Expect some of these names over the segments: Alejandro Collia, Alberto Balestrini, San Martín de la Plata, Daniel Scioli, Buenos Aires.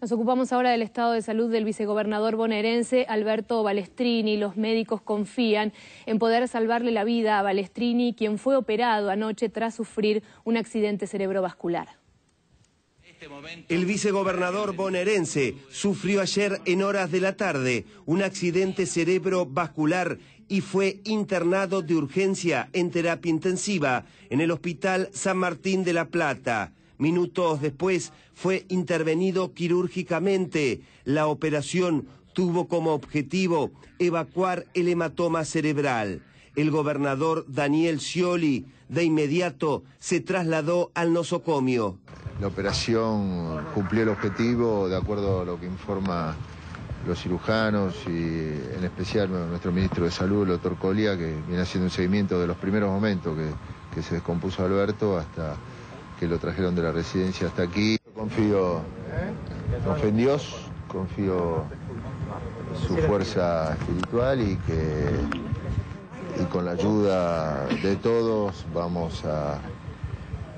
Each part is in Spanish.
Nos ocupamos ahora del estado de salud del vicegobernador bonaerense Alberto Balestrini. Los médicos confían en poder salvarle la vida a Balestrini, quien fue operado anoche tras sufrir un accidente cerebrovascular. El vicegobernador bonaerense sufrió ayer en horas de la tarde un accidente cerebrovascular y fue internado de urgencia en terapia intensiva en el Hospital San Martín de la Plata. Minutos después fue intervenido quirúrgicamente. La operación tuvo como objetivo evacuar el hematoma cerebral. El gobernador Daniel Scioli de inmediato se trasladó al nosocomio. La operación cumplió el objetivo de acuerdo a lo que informa los cirujanos y en especial nuestro ministro de Salud, el doctor Collia, que viene haciendo un seguimiento de los primeros momentos que se descompuso Alberto hasta que lo trajeron de la residencia hasta aquí. Confío en Dios, confío en su fuerza espiritual y con la ayuda de todos vamos a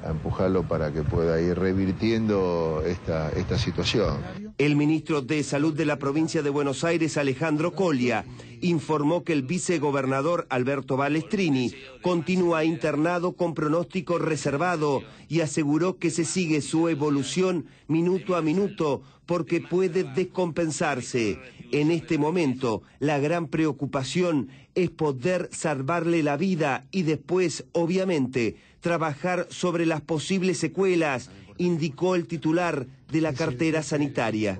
empujarlo para que pueda ir revirtiendo esta situación. El ministro de Salud de la provincia de Buenos Aires, Alejandro Collia, informó que el vicegobernador Alberto Balestrini continúa internado con pronóstico reservado y aseguró que se sigue su evolución minuto a minuto porque puede descompensarse. En este momento, la gran preocupación es poder salvarle la vida y después, obviamente, trabajar sobre las posibles secuelas, indicó el titular de la cartera sanitaria.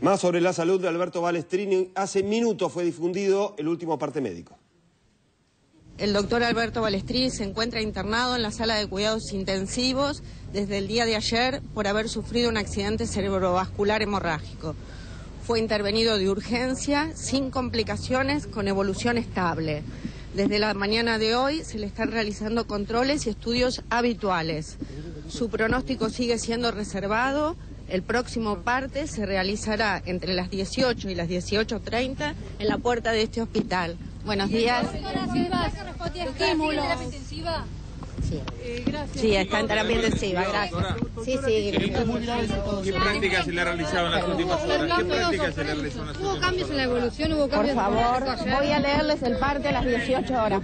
Más sobre la salud de Alberto Balestrini, hace minutos fue difundido el último parte médico. El doctor Alberto Balestrini se encuentra internado en la sala de cuidados intensivos desde el día de ayer por haber sufrido un accidente cerebrovascular hemorrágico. Fue intervenido de urgencia, sin complicaciones, con evolución estable. Desde la mañana de hoy se le están realizando controles y estudios habituales. Su pronóstico sigue siendo reservado. El próximo parte se realizará entre las 18 y las 18:30 en la puerta de este hospital. Buenos días. Sí, está en terapia intensiva, gracias. Sí. ¿Qué prácticas se le realizaron las últimas horas? ¿Hubo cambios en la evolución? Por favor, voy a leerles el parte a las 18 horas.